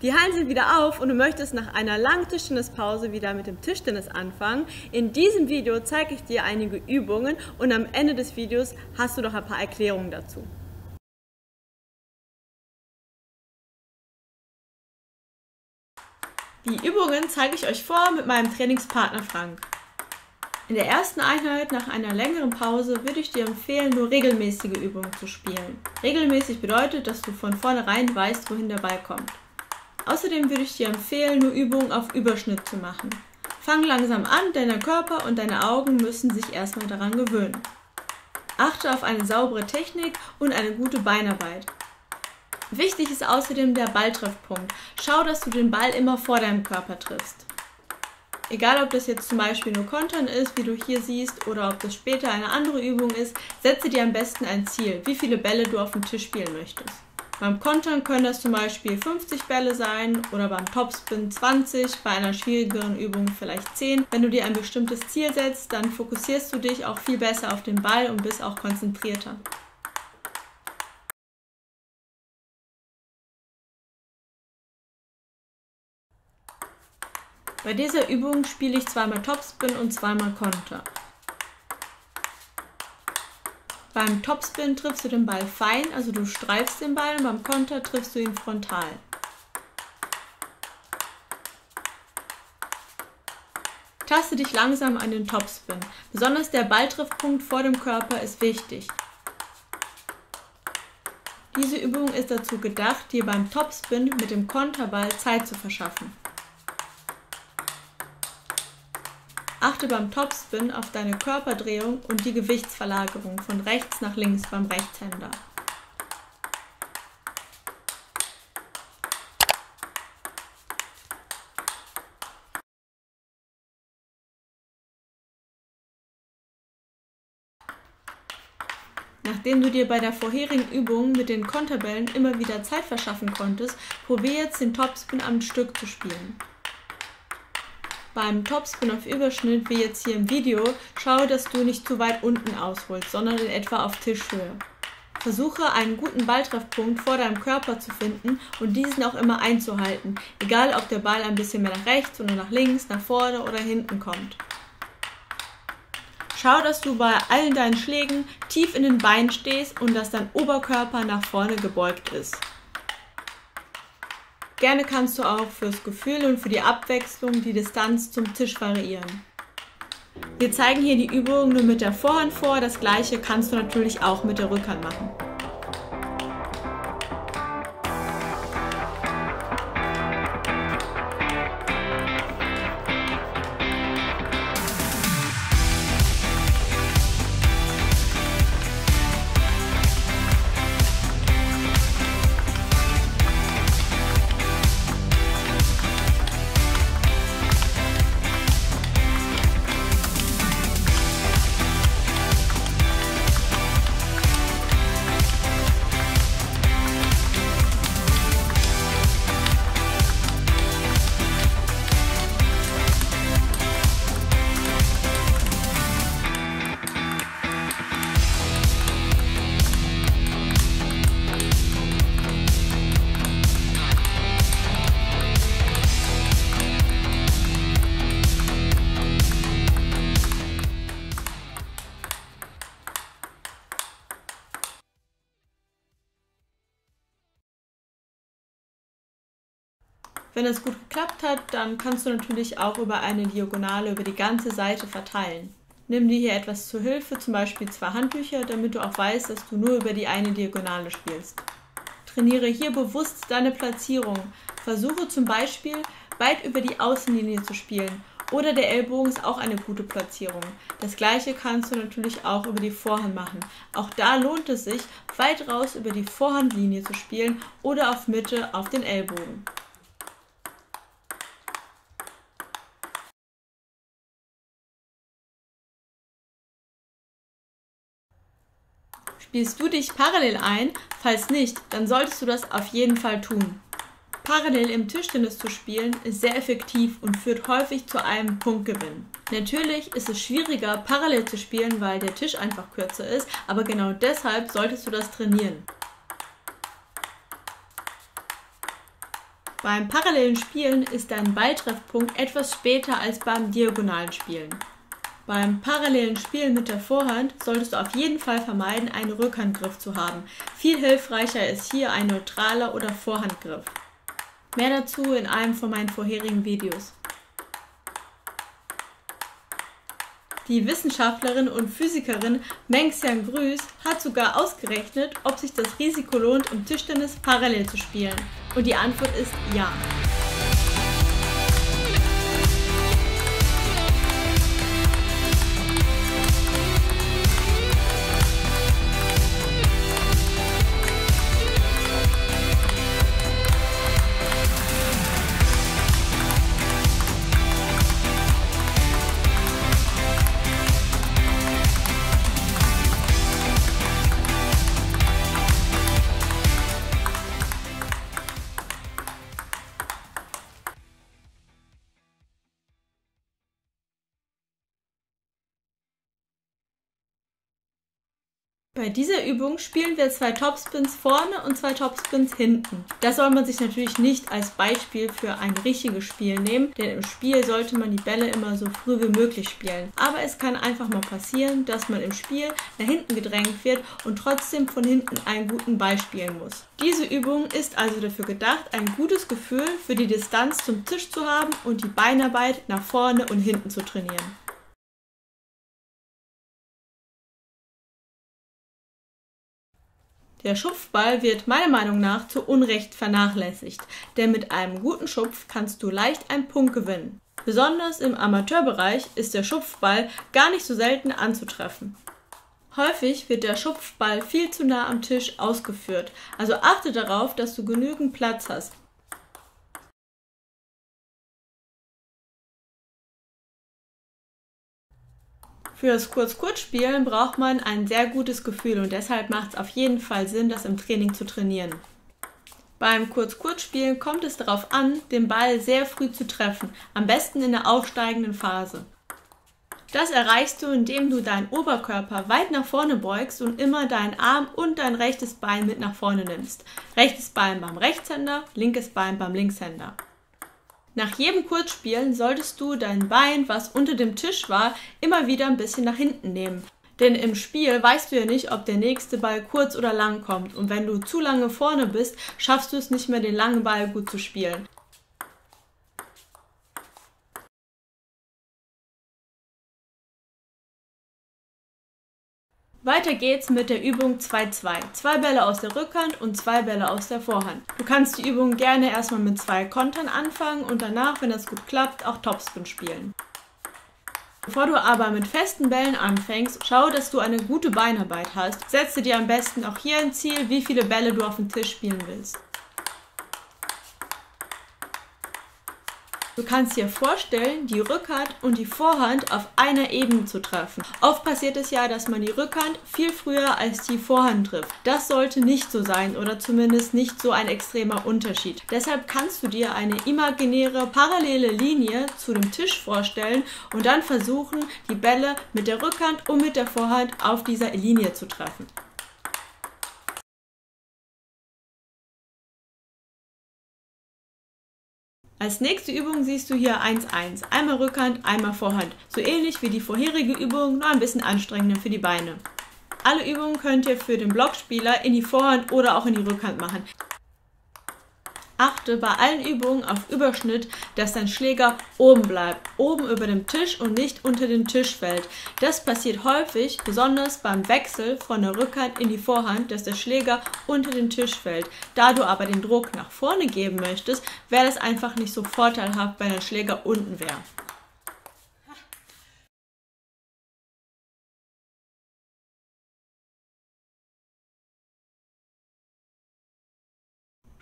Die Hallen sind wieder auf und du möchtest nach einer langen Tischtennispause wieder mit dem Tischtennis anfangen. In diesem Video zeige ich dir einige Übungen und am Ende des Videos hast du noch ein paar Erklärungen dazu. Die Übungen zeige ich euch vor mit meinem Trainingspartner Frank. In der ersten Einheit nach einer längeren Pause würde ich dir empfehlen, nur regelmäßige Übungen zu spielen. Regelmäßig bedeutet, dass du von vornherein weißt, wohin der Ball kommt. Außerdem würde ich dir empfehlen, nur Übungen auf Überschnitt zu machen. Fang langsam an, denn dein Körper und deine Augen müssen sich erstmal daran gewöhnen. Achte auf eine saubere Technik und eine gute Beinarbeit. Wichtig ist außerdem der Balltreffpunkt. Schau, dass du den Ball immer vor deinem Körper triffst. Egal, ob das jetzt zum Beispiel nur Kontern ist, wie du hier siehst, oder ob das später eine andere Übung ist, setze dir am besten ein Ziel, wie viele Bälle du auf dem Tisch spielen möchtest. Beim Kontern können das zum Beispiel 50 Bälle sein oder beim Topspin 20, bei einer schwierigeren Übung vielleicht 10. Wenn du dir ein bestimmtes Ziel setzt, dann fokussierst du dich auch viel besser auf den Ball und bist auch konzentrierter. Bei dieser Übung spiele ich zweimal Topspin und zweimal Konter. Beim Topspin triffst du den Ball fein, also du streifst den Ball, und beim Konter triffst du ihn frontal. Taste dich langsam an den Topspin. Besonders der Balltreffpunkt vor dem Körper ist wichtig. Diese Übung ist dazu gedacht, dir beim Topspin mit dem Konterball Zeit zu verschaffen. Achte beim Topspin auf deine Körperdrehung und die Gewichtsverlagerung von rechts nach links beim Rechtshänder. Nachdem du dir bei der vorherigen Übung mit den Konterbällen immer wieder Zeit verschaffen konntest, probier jetzt den Topspin am Stück zu spielen. Beim Topspin auf Überschnitt, wie jetzt hier im Video, schaue, dass du nicht zu weit unten ausholst, sondern in etwa auf Tischhöhe. Versuche, einen guten Balltreffpunkt vor deinem Körper zu finden und diesen auch immer einzuhalten, egal ob der Ball ein bisschen mehr nach rechts oder nach links, nach vorne oder hinten kommt. Schau, dass du bei allen deinen Schlägen tief in den Beinen stehst und dass dein Oberkörper nach vorne gebeugt ist. Gerne kannst du auch fürs Gefühl und für die Abwechslung die Distanz zum Tisch variieren. Wir zeigen hier die Übung nur mit der Vorhand vor, das gleiche kannst du natürlich auch mit der Rückhand machen. Wenn es gut geklappt hat, dann kannst du natürlich auch über eine Diagonale über die ganze Seite verteilen. Nimm dir hier etwas zur Hilfe, zum Beispiel zwei Handtücher, damit du auch weißt, dass du nur über die eine Diagonale spielst. Trainiere hier bewusst deine Platzierung. Versuche zum Beispiel, weit über die Außenlinie zu spielen. Oder der Ellbogen ist auch eine gute Platzierung. Das gleiche kannst du natürlich auch über die Vorhand machen. Auch da lohnt es sich, weit raus über die Vorhandlinie zu spielen oder auf Mitte auf den Ellbogen. Spielst du dich parallel ein? Falls nicht, dann solltest du das auf jeden Fall tun. Parallel im Tischtennis zu spielen ist sehr effektiv und führt häufig zu einem Punktgewinn. Natürlich ist es schwieriger, parallel zu spielen, weil der Tisch einfach kürzer ist, aber genau deshalb solltest du das trainieren. Beim parallelen Spielen ist dein Balltreffpunkt etwas später als beim diagonalen Spielen. Beim parallelen Spielen mit der Vorhand solltest du auf jeden Fall vermeiden, einen Rückhandgriff zu haben. Viel hilfreicher ist hier ein neutraler oder Vorhandgriff. Mehr dazu in einem von meinen vorherigen Videos. Die Wissenschaftlerin und Physikerin Mengxiang Guo hat sogar ausgerechnet, ob sich das Risiko lohnt, im Tischtennis parallel zu spielen. Und die Antwort ist ja. Bei dieser Übung spielen wir 2 Topspins vorne und 2 Topspins hinten. Das soll man sich natürlich nicht als Beispiel für ein richtiges Spiel nehmen, denn im Spiel sollte man die Bälle immer so früh wie möglich spielen. Aber es kann einfach mal passieren, dass man im Spiel nach hinten gedrängt wird und trotzdem von hinten einen guten Ball spielen muss. Diese Übung ist also dafür gedacht, ein gutes Gefühl für die Distanz zum Tisch zu haben und die Beinarbeit nach vorne und hinten zu trainieren. Der Schupfball wird meiner Meinung nach zu Unrecht vernachlässigt, denn mit einem guten Schupf kannst du leicht einen Punkt gewinnen. Besonders im Amateurbereich ist der Schupfball gar nicht so selten anzutreffen. Häufig wird der Schupfball viel zu nah am Tisch ausgeführt, also achte darauf, dass du genügend Platz hast. Für das Kurz-Kurz-Spielen braucht man ein sehr gutes Gefühl und deshalb macht es auf jeden Fall Sinn, das im Training zu trainieren. Beim Kurz-Kurz-Spielen kommt es darauf an, den Ball sehr früh zu treffen, am besten in der aufsteigenden Phase. Das erreichst du, indem du deinen Oberkörper weit nach vorne beugst und immer deinen Arm und dein rechtes Bein mit nach vorne nimmst. Rechtes Bein beim Rechtshänder, linkes Bein beim Linkshänder. Nach jedem Kurzspielen solltest du dein Bein, was unter dem Tisch war, immer wieder ein bisschen nach hinten nehmen. Denn im Spiel weißt du ja nicht, ob der nächste Ball kurz oder lang kommt. Und wenn du zu lange vorne bist, schaffst du es nicht mehr, den langen Ball gut zu spielen. Weiter geht's mit der Übung 2-2. 2 Bälle aus der Rückhand und 2 Bälle aus der Vorhand. Du kannst die Übung gerne erstmal mit 2 Kontern anfangen und danach, wenn das gut klappt, auch Topspin spielen. Bevor du aber mit festen Bällen anfängst, schau, dass du eine gute Beinarbeit hast. Setze dir am besten auch hier ein Ziel, wie viele Bälle du auf dem Tisch spielen willst. Du kannst dir vorstellen, die Rückhand und die Vorhand auf einer Ebene zu treffen. Oft passiert es ja, dass man die Rückhand viel früher als die Vorhand trifft. Das sollte nicht so sein oder zumindest nicht so ein extremer Unterschied. Deshalb kannst du dir eine imaginäre parallele Linie zu dem Tisch vorstellen und dann versuchen, die Bälle mit der Rückhand und mit der Vorhand auf dieser Linie zu treffen. Als nächste Übung siehst du hier 1-1, einmal Rückhand, einmal Vorhand. So ähnlich wie die vorherige Übung, nur ein bisschen anstrengender für die Beine. Alle Übungen könnt ihr für den Blockspieler in die Vorhand oder auch in die Rückhand machen. Achte bei allen Übungen auf Überschnitt, dass dein Schläger oben bleibt, oben über dem Tisch und nicht unter den Tisch fällt. Das passiert häufig, besonders beim Wechsel von der Rückhand in die Vorhand, dass der Schläger unter den Tisch fällt. Da du aber den Druck nach vorne geben möchtest, wäre das einfach nicht so vorteilhaft, wenn der Schläger unten wäre.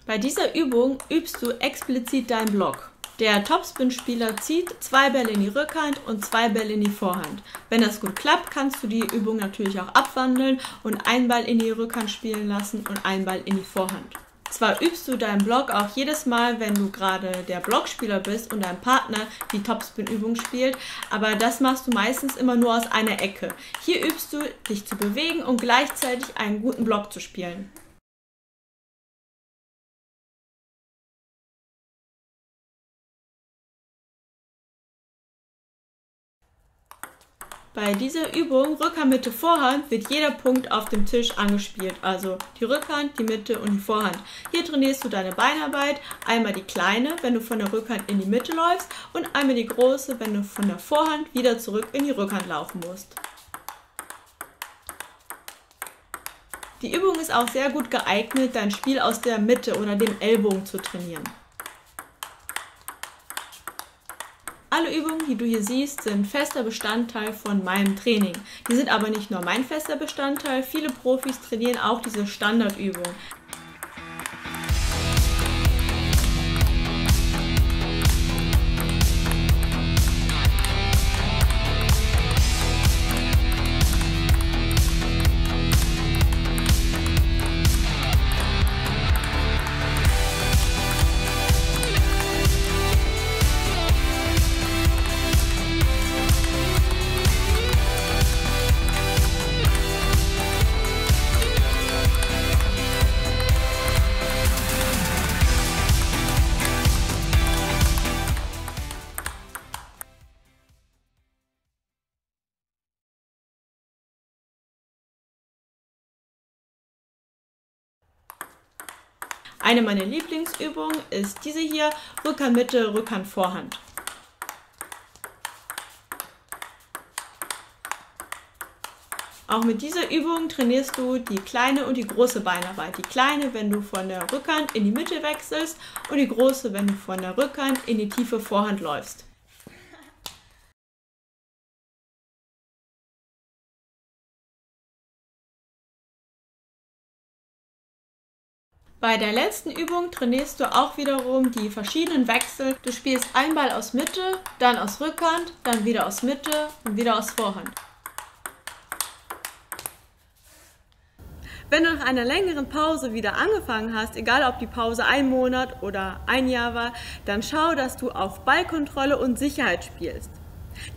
Bei dieser Übung übst du explizit deinen Block. Der Topspin-Spieler zieht 2 Bälle in die Rückhand und 2 Bälle in die Vorhand. Wenn das gut klappt, kannst du die Übung natürlich auch abwandeln und einen Ball in die Rückhand spielen lassen und einen Ball in die Vorhand. Zwar übst du deinen Block auch jedes Mal, wenn du gerade der Blockspieler bist und dein Partner die Topspin-Übung spielt, aber das machst du meistens immer nur aus einer Ecke. Hier übst du, dich zu bewegen und gleichzeitig einen guten Block zu spielen. Bei dieser Übung Rückhand, Mitte, Vorhand wird jeder Punkt auf dem Tisch angespielt. Also die Rückhand, die Mitte und die Vorhand. Hier trainierst du deine Beinarbeit. Einmal die kleine, wenn du von der Rückhand in die Mitte läufst. Und einmal die große, wenn du von der Vorhand wieder zurück in die Rückhand laufen musst. Die Übung ist auch sehr gut geeignet, dein Spiel aus der Mitte oder dem Ellbogen zu trainieren. Alle Übungen, die du hier siehst, sind fester Bestandteil von meinem Training. Die sind aber nicht nur mein fester Bestandteil, viele Profis trainieren auch diese Standardübungen. Eine meiner Lieblingsübungen ist diese hier, Rückhand, Mitte, Rückhand, Vorhand. Auch mit dieser Übung trainierst du die kleine und die große Beinarbeit. Die kleine, wenn du von der Rückhand in die Mitte wechselst und die große, wenn du von der Rückhand in die tiefe Vorhand läufst. Bei der letzten Übung trainierst du auch wiederum die verschiedenen Wechsel. Du spielst einen Ball aus Mitte, dann aus Rückhand, dann wieder aus Mitte und wieder aus Vorhand. Wenn du nach einer längeren Pause wieder angefangen hast, egal ob die Pause ein Monat oder ein Jahr war, dann schau, dass du auf Ballkontrolle und Sicherheit spielst.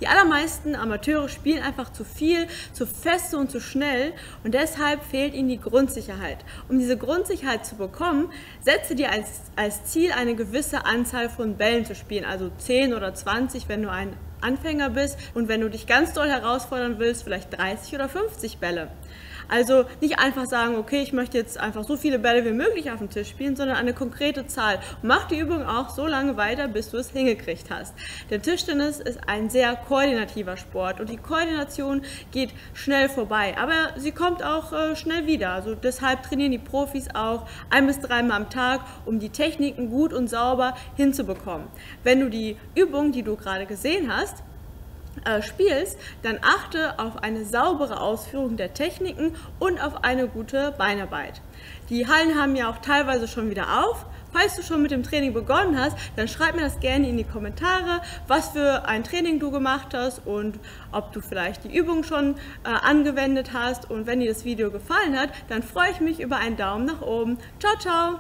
Die allermeisten Amateure spielen einfach zu viel, zu fest und zu schnell und deshalb fehlt ihnen die Grundsicherheit. Um diese Grundsicherheit zu bekommen, setze dir als Ziel eine gewisse Anzahl von Bällen zu spielen, also 10 oder 20, wenn du ein Anfänger bist und wenn du dich ganz doll herausfordern willst, vielleicht 30 oder 50 Bälle. Also nicht einfach sagen, okay, ich möchte jetzt einfach so viele Bälle wie möglich auf dem Tisch spielen, sondern eine konkrete Zahl. Und mach die Übung auch so lange weiter, bis du es hingekriegt hast. Der Tischtennis ist ein sehr koordinativer Sport und die Koordination geht schnell vorbei, aber sie kommt auch schnell wieder. Also deshalb trainieren die Profis auch 1 bis 3 Mal am Tag, um die Techniken gut und sauber hinzubekommen. Wenn du die Übung, die du gerade gesehen hast, spielst, dann achte auf eine saubere Ausführung der Techniken und auf eine gute Beinarbeit. Die Hallen haben ja auch teilweise schon wieder auf. Falls du schon mit dem Training begonnen hast, dann schreib mir das gerne in die Kommentare, was für ein Training du gemacht hast und ob du vielleicht die Übung schon angewendet hast. Und wenn dir das Video gefallen hat, dann freue ich mich über einen Daumen nach oben. Ciao, ciao!